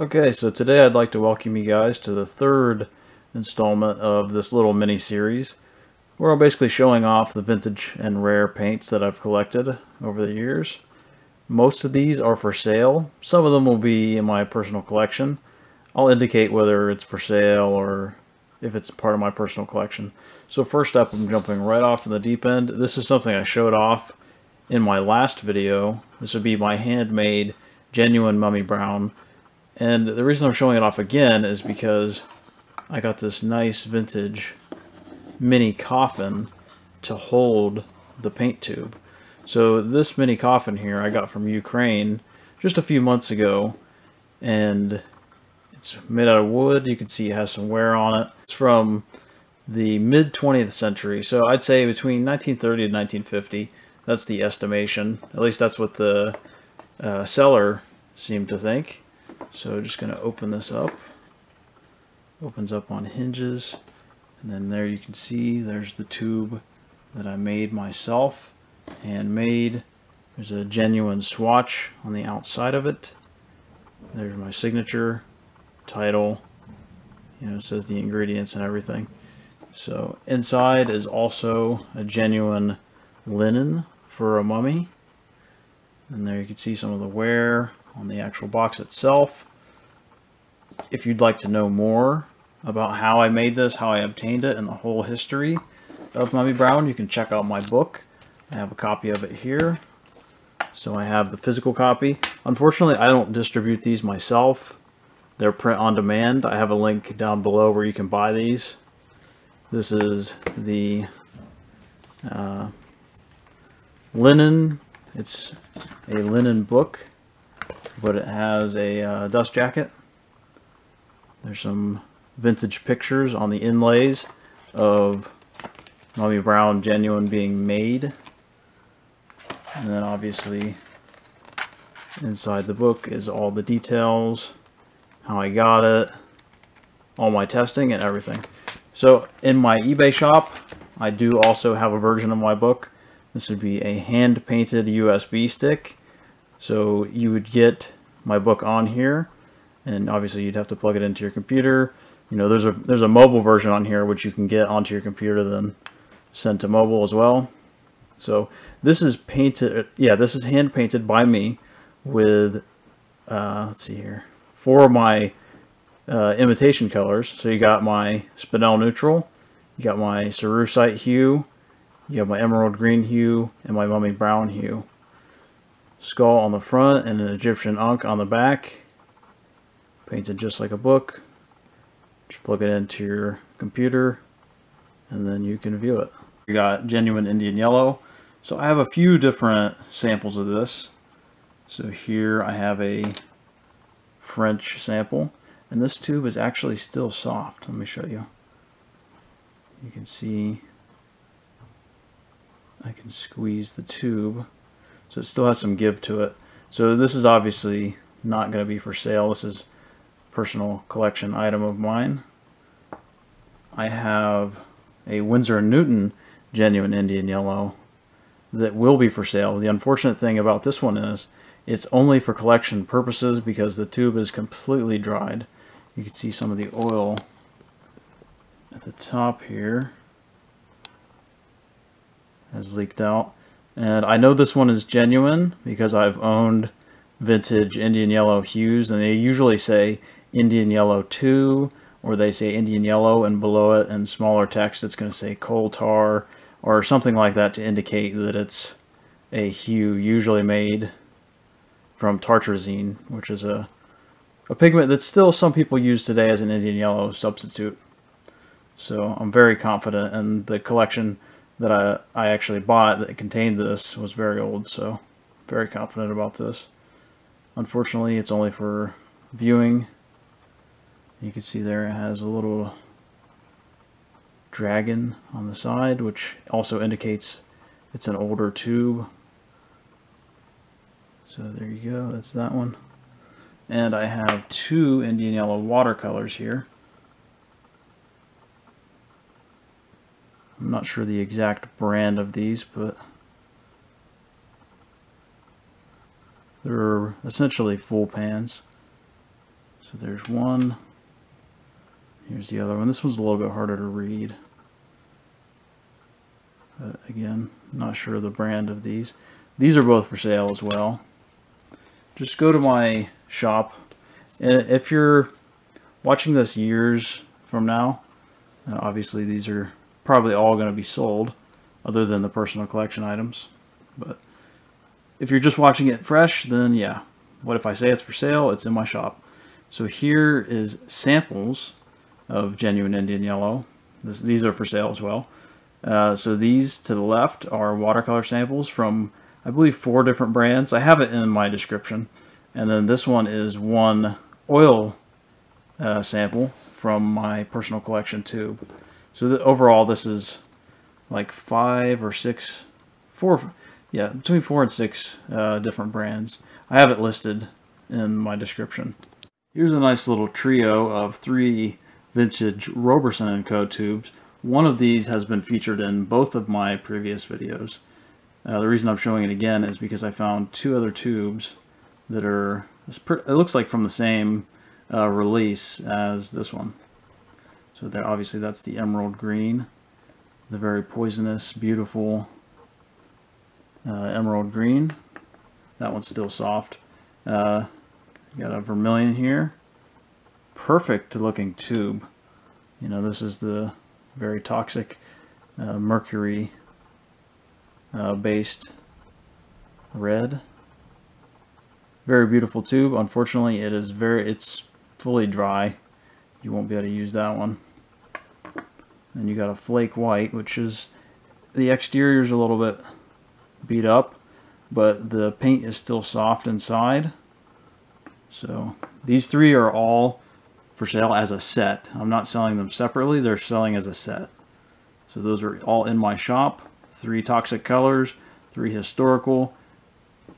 Okay, so today I'd like to welcome you guys to the third installment of this little mini-series where I'm basically showing off the vintage and rare paints that I've collected over the years. Most of these are for sale. Some of them will be in my personal collection. I'll indicate whether it's for sale or if it's part of my personal collection. So first up, I'm jumping right off in the deep end. This is something I showed off in my last video. This would be my handmade genuine Mummy Brown. And the reason I'm showing it off again is because I got this nice vintage mini coffin to hold the paint tube. So this mini coffin here I got from Ukraine just a few months ago, and it's made out of wood. You can see it has some wear on it. It's from the mid 20th century. So I'd say between 1930 and 1950. That's the estimation. At least that's what the seller seemed to think. So just going to open this up. Opens up on hinges, and then there you can see there's the tube that I made myself, handmade. There's a genuine swatch on the outside of it. There's my signature, title, you know, it says the ingredients and everything. So inside is also a genuine linen for a mummy, and there you can see some of the wear on the actual box itself. If you'd like to know more about how I made this, how I obtained it, and the whole history of Mummy Brown, you can check out my book. I have a copy of it here. So I have the physical copy. Unfortunately, I don't distribute these myself. They're print on demand. I have a link down below where you can buy these. This is the linen. It's a linen book, but it has a dust jacket. There's some vintage pictures on the inlays of Mummy Brown genuine being made. And then obviously inside the book is all the details, how I got it, all my testing and everything. So in my eBay shop, I do also have a version of my book. This would be a hand-painted USB stick. So you would get my book on here, and obviously you'd have to plug it into your computer. You know, there's a mobile version on here which you can get onto your computer, then send to mobile as well. So this is painted, yeah, this is hand painted by me with let's see here, four of my imitation colors. So you got my Spinel Neutral, you got my Cerucite Hue, you have my Emerald Green Hue, and my Mummy Brown Hue. Skull on the front and an Egyptian Ankh on the back. Painted just like a book. Just plug it into your computer and then you can view it. We got genuine Indian Yellow. So I have a few different samples of this. So here I have a French sample, and this tube is actually still soft. Let me show you. You can see I can squeeze the tube, so it still has some give to it. So this is obviously not going to be for sale. This is personal collection item of mine. I have a Winsor & Newton genuine Indian Yellow that will be for sale. The unfortunate thing about this one is it's only for collection purposes because the tube is completely dried. You can see some of the oil at the top here has leaked out. And I know this one is genuine because I've owned vintage Indian Yellow hues, and they usually say Indian Yellow 2, or they say Indian Yellow, and below it in smaller text it's going to say coal tar or something like that to indicate that it's a hue usually made from tartrazine, which is a pigment that still some people use today as an Indian Yellow substitute. So I'm very confident, and the collection that I actually bought that contained this was very old, so very confident about this. Unfortunately, it's only for viewing. You can see there it has a little dragon on the side, which also indicates it's an older tube. So there you go, that's that one. And I have two Indian Yellow watercolors here. I'm not sure the exact brand of these, but they're essentially full pans. So there's one. Here's the other one. This one's a little bit harder to read. But again, not sure of the brand of these. These are both for sale as well. Just go to my shop. And if you're watching this years from now, obviously these are probably all going to be sold, other than the personal collection items. But if you're just watching it fresh, then yeah, what if I say it's for sale? It's in my shop. So here is samples of genuine Indian Yellow. These are for sale as well. So these to the left are watercolor samples from, I believe, 4 different brands. I have it in my description. And then this one is one oil sample from my personal collection too. So overall, this is like 4, yeah, between 4 and 6 different brands. I have it listed in my description. Here's a nice little trio of 3 vintage Roberson and Co. tubes. One of these has been featured in both of my previous videos. The reason I'm showing it again is because I found 2 other tubes that are, it looks like from the same release as this one. So there, obviously that's the emerald green, the very poisonous, beautiful emerald green. That one's still soft. Got a vermilion here. Perfect looking tube. You know, this is the very toxic mercury based red. Very beautiful tube. Unfortunately, it is it's fully dry. You won't be able to use that one. And you got a flake white, which is, the exterior's a little bit beat up, but the paint is still soft inside. So these 3 are all for sale as a set. I'm not selling them separately, they're selling as a set. So those are all in my shop. 3 toxic colors, 3 historical,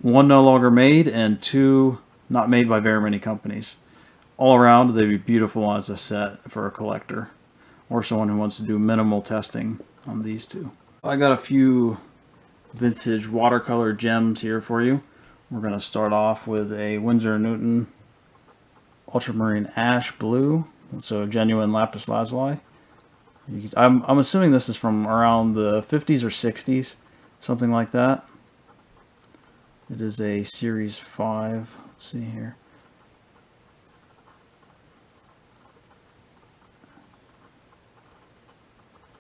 1 no longer made, and 2 not made by very many companies. All around, they'd be beautiful as a set for a collector or someone who wants to do minimal testing on these 2. I got a few vintage watercolor gems here for you. We're going to start off with a Winsor & Newton Ultramarine Ash Blue. So genuine lapis lazuli. I'm assuming this is from around the 50s or 60s, something like that. It is a Series 5. Let's see here.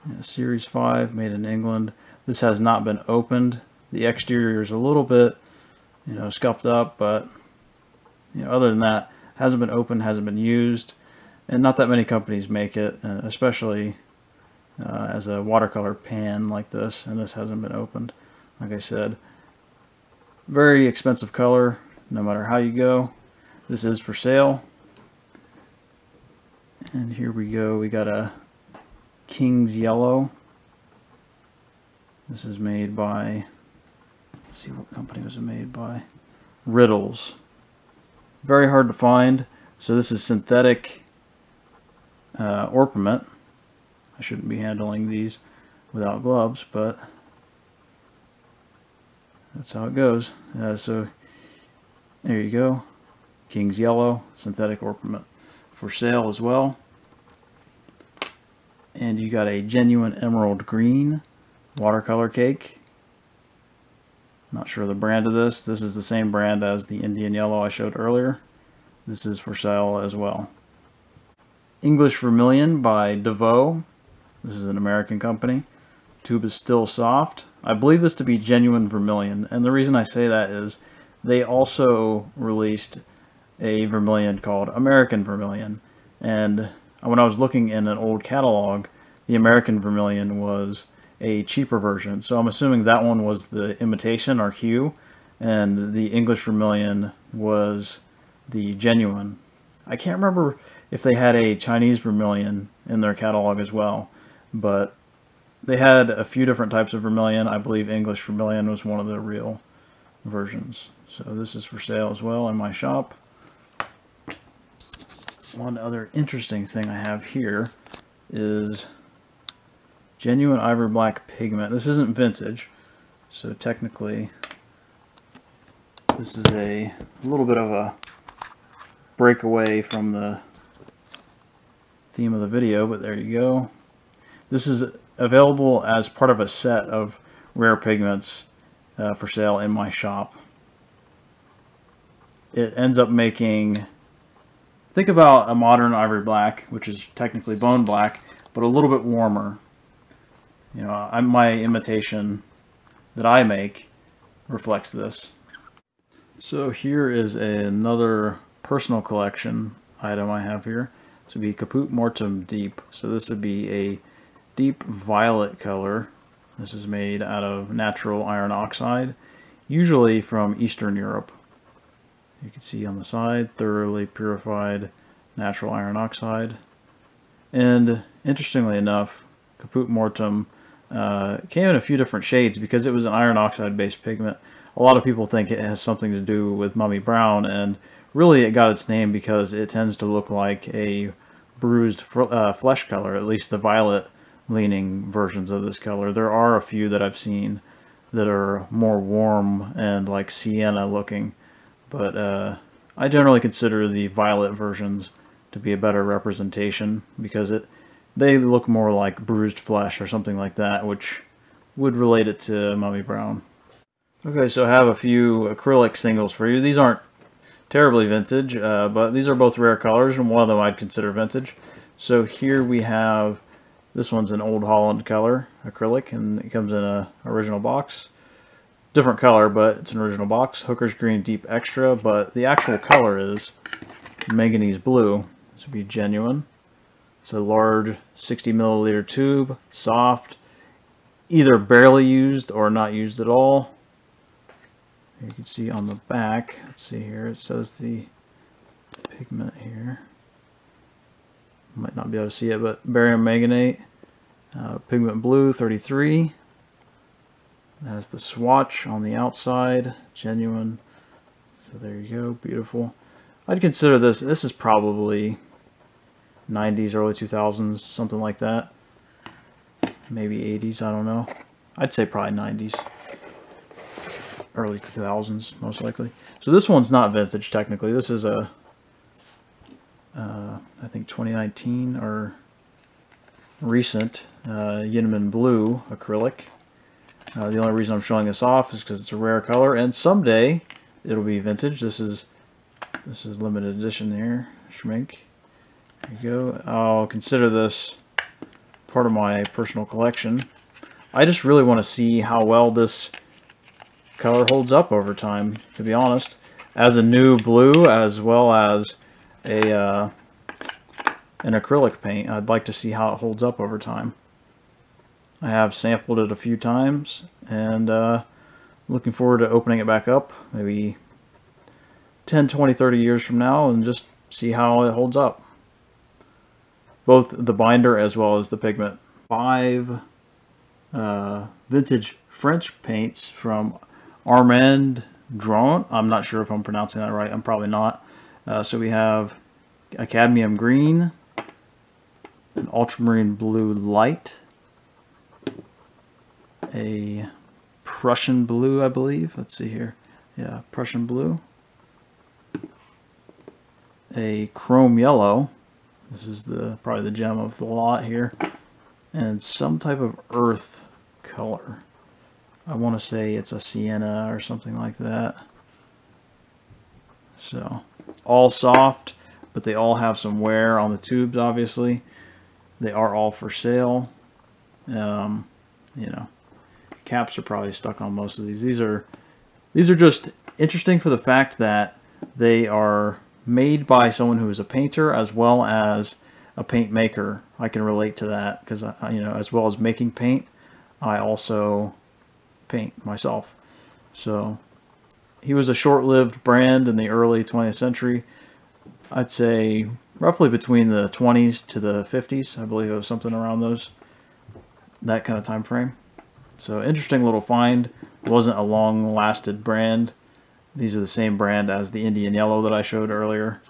Yeah, Series 5, made in England. This has not been opened. The exterior is a little bit, you know, scuffed up, but you know, other than that, hasn't been opened, hasn't been used, and not that many companies make it, especially as a watercolor pan like this. And this hasn't been opened, like I said. Very expensive color, no matter how you go. This is for sale. And here we go. We got a King's Yellow. This is made by, let's see, what company was it made by? Riddles. Very hard to find. So this is synthetic orpiment. I shouldn't be handling these without gloves, but that's how it goes. So there you go. King's Yellow, synthetic orpiment, for sale as well. And you got a genuine emerald green watercolor cake. Not sure the brand of this. This is the same brand as the Indian Yellow I showed earlier. This is for sale as well. English Vermilion by DeVoe. This is an American company. Tube is still soft. I believe this to be genuine vermilion. And the reason I say that is they also released a vermilion called American Vermilion. And when I was looking in an old catalog, the American Vermilion was a cheaper version, so I'm assuming that one was the imitation or hue, and the English Vermilion was the genuine. I can't remember if they had a Chinese Vermilion in their catalog as well, but they had a few different types of vermilion. I believe English Vermilion was one of the real versions. So this is for sale as well in my shop. One other interesting thing I have here is genuine ivory black pigment. This isn't vintage, so technically this is a little bit of a break away from the theme of the video, but there you go. This is available as part of a set of rare pigments for sale in my shop. It ends up making, think about a modern ivory black, which is technically bone black, but a little bit warmer. You know, my imitation that I make reflects this. So here is another personal collection item I have here. This would be Caput Mortem Deep. So this would be a deep violet color. This is made out of natural iron oxide, usually from Eastern Europe. You can see on the side, thoroughly purified natural iron oxide. And interestingly enough, Caput Mortem came in a few different shades because it was an iron oxide based pigment. A lot of people think it has something to do with Mummy Brown, and really it got its name because it tends to look like a bruised flesh color, at least the violet leaning versions of this color. There are a few that I've seen that are more warm and like sienna looking, but I generally consider the violet versions to be a better representation because they look more like bruised flesh or something like that, which would relate it to Mummy Brown. Okay, so I have a few acrylic singles for you. These aren't terribly vintage, but these are both rare colors, and one of them I'd consider vintage. So here we have, this one's an Old Holland color acrylic, and it comes in an original box. Different color, but it's an original box. Hooker's Green Deep Extra, but the actual color is manganese blue. This would be genuine. It's a large 60 milliliter tube, soft, either barely used or not used at all. You can see on the back, let's see here, it says the pigment here. Might not be able to see it, but barium manganate, pigment blue 33. That has the swatch on the outside, genuine. So there you go, beautiful. I'd consider this is probably 90s, early 2000s, something like that. Maybe 80s, I don't know. I'd say probably 90s. Early 2000s, most likely. So this one's not vintage, technically. This is a, I think 2019 or recent YInMn Blue acrylic. The only reason I'm showing this off is because it's a rare color, and someday it'll be vintage. This is limited edition here, Schmink. There you go. I'll consider this part of my personal collection. I just really want to see how well this color holds up over time, to be honest, as a new blue as well as a an acrylic paint. I'd like to see how it holds up over time. I have sampled it a few times, and looking forward to opening it back up maybe 10, 20, 30 years from now and just see how it holds up. Both the binder as well as the pigment. 5 vintage French paints from Armand Drone. I'm not sure if I'm pronouncing that right. I'm probably not. So we have a cadmium green, an ultramarine blue light, a Prussian blue, I believe. Let's see here. Yeah, Prussian blue. A chrome yellow. This is probably the gem of the lot here. And some type of earth color. I want to say it's a sienna or something like that. So, all soft, but they all have some wear on the tubes, obviously. They are all for sale. You know, caps are probably stuck on most of these. These are just interesting for the fact that they are made by someone who is a painter as well as a paint maker. I can relate to that because, you know, as well as making paint, I also paint myself. So he was a short-lived brand in the early 20th century. I'd say roughly between the 20s to the 50s. I believe it was something around that kind of time frame. So interesting little find. Wasn't a long-lasted brand. These are the same brand as the Indian Yellow that I showed earlier.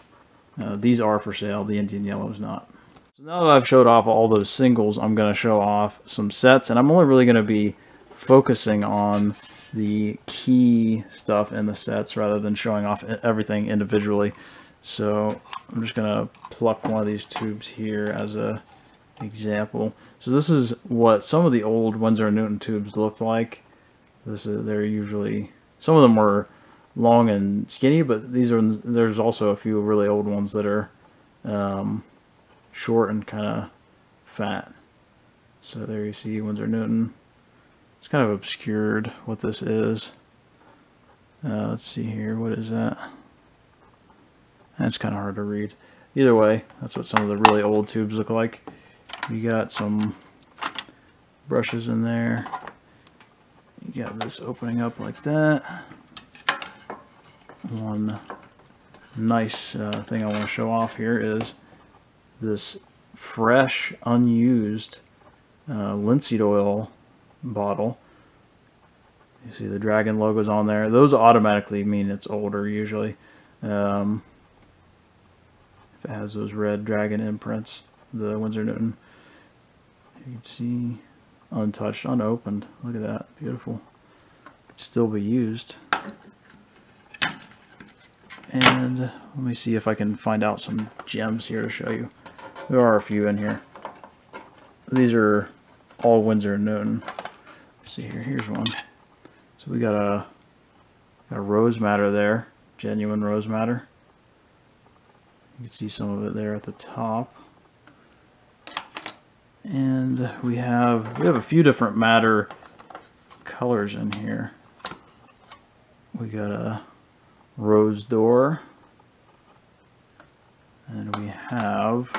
These are for sale. The Indian Yellow is not. So now that I've showed off all those singles, I'm going to show off some sets, and I'm only really going to be focusing on the key stuff in the sets rather than showing off everything individually. So I'm just going to pluck one of these tubes here as a example. So this is what some of the old Winsor & Newton tubes look like. This is, they're usually, some of them were long and skinny, but these are, there's also a few really old ones that are short and kind of fat. So there you see Winsor & Newton. It's kind of obscured what this is. Let's see here, what is that? That's kind of hard to read. Either way, that's what some of the really old tubes look like. You got some brushes in there. You got this opening up like that. One nice thing I want to show off here is this fresh, unused linseed oil bottle. You see the dragon logos on there. Those automatically mean it's older usually. If it has those red dragon imprints, the Winsor & Newton. You can see untouched, unopened. Look at that, beautiful. Could still be used. And let me see if I can find out some gems here to show you. There are a few in here. These are all Winsor & Newton. Let's see here, here's one. So we got a rose madder there, genuine rose madder. You can see some of it there at the top. And we have a few different madder colors in here. We got a rose d'or, and we have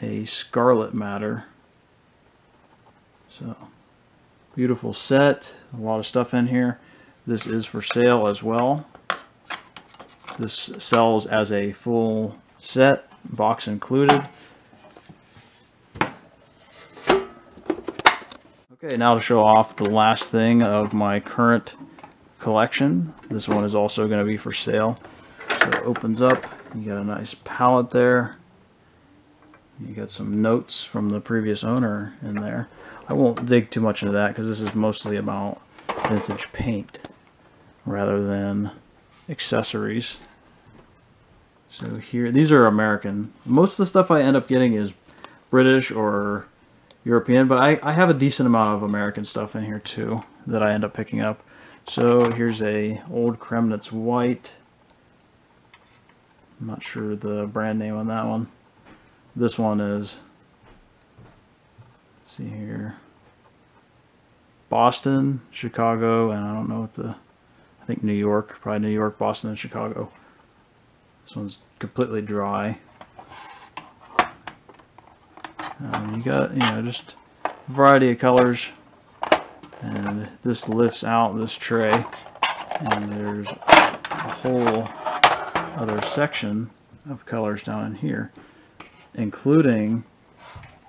a scarlet madder. So beautiful set, a lot of stuff in here. This is for sale as well. This sells as a full set, box included. Okay, now to show off the last thing of my current collection. This one is also going to be for sale. So it opens up, you got a nice palette there. You got some notes from the previous owner in there. I won't dig too much into that because this is mostly about vintage paint rather than accessories. So here, these are American. Most of the stuff I end up getting is British or European, but I have a decent amount of American stuff in here too that I end up picking up. So here's a old Cremnitz white. I'm not sure the brand name on that one. This one is, let's see here, Boston, Chicago, and I don't know what the, I think New York, probably New York, Boston, and Chicago. This one's completely dry. You got, just a variety of colors, and this lifts out this tray, and there's a whole other section of colors down in here, including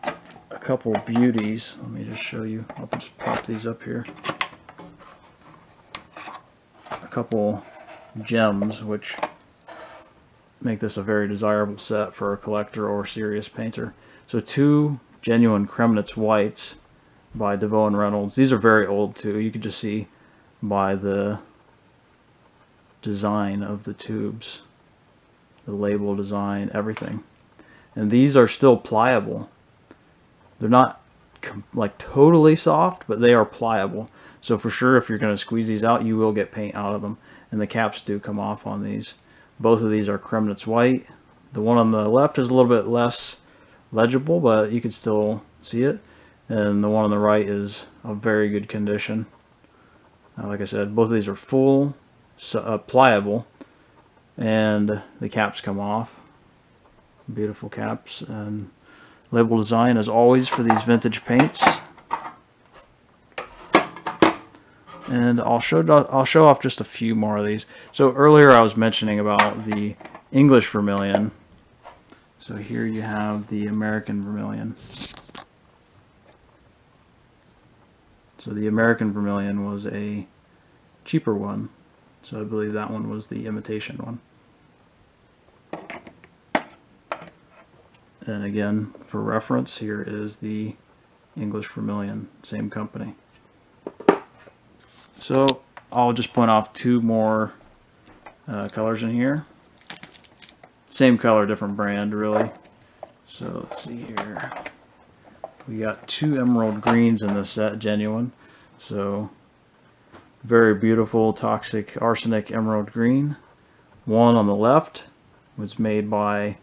a couple beauties. Let me just show you. I'll just pop these up here. A couple gems, which make this a very desirable set for a collector or serious painter. So two genuine Cremnitz whites by Devoe and Reynolds. These are very old too. You can just see by the design of the tubes, the label design, everything. And these are still pliable. They're not like totally soft, but they are pliable. So for sure, if you're going to squeeze these out, you will get paint out of them. And the caps do come off on these. Both of these are Cremnitz white. The one on the left is a little bit less legible, but you can still see it. And the one on the right is a very good condition. Like I said, both of these are full, pliable, and the caps come off. Beautiful caps. And label design as always for these vintage paints. And I'll show off just a few more of these. So earlier I was mentioning about the English vermilion. So here you have the American vermilion. So the American vermilion was a cheaper one. So I believe that one was the imitation one. And again, for reference, here is the English vermilion, same company. So I'll just point off two more colors in here. Same color, different brand, really. So let's see here. We got two emerald greens in this set, genuine. So very beautiful toxic arsenic emerald green. One on the left was made by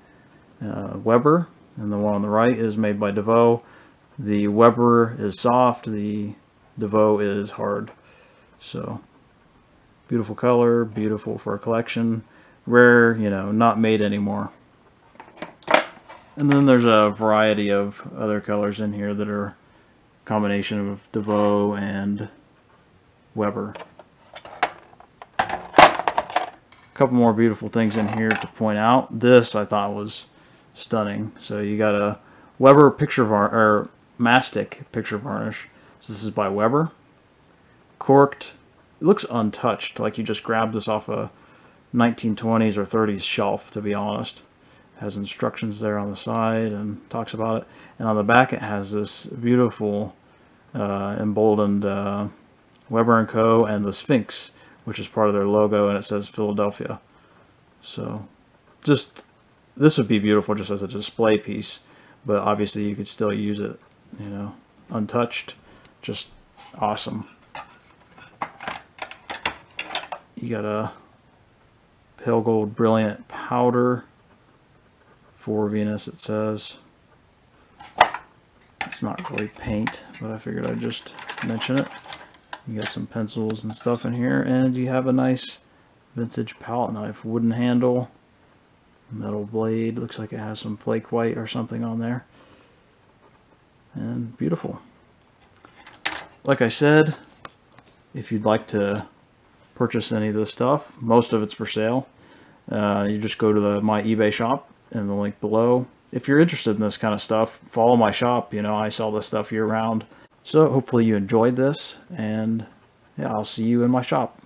Weber, and the one on the right is made by DeVoe. The Weber is soft, the DeVoe is hard. So beautiful color, beautiful for a collection. Rare, you know, not made anymore. And then there's a variety of other colors in here that are a combination of DeVoe and Weber. A couple more beautiful things in here to point out. This I thought was stunning. So you got a Weber picture varnish, or Mastic Picture Varnish. So this is by Weber. Corked. It looks untouched, like you just grabbed this off a 1920s or 30s shelf, to be honest. It has instructions there on the side and talks about it. And on the back it has this beautiful emboldened Weber and Co. and the Sphinx, which is part of their logo, and it says Philadelphia. So just, this would be beautiful just as a display piece, but obviously you could still use it, you know, untouched. Just awesome. You got a pale gold brilliant powder for Venus, it says. It's not really paint, but I figured I'd just mention it. You got some pencils and stuff in here, and you have a nice vintage palette knife, wooden handle, metal blade. Looks like it has some flake white or something on there, and beautiful. Like I said, if you'd like to purchase any of this stuff, most of it's for sale. You just go to my eBay shop and the link below. If you're interested in this kind of stuff, follow my shop. You know, I sell this stuff year round. So hopefully you enjoyed this, and yeah, I'll see you in my shop.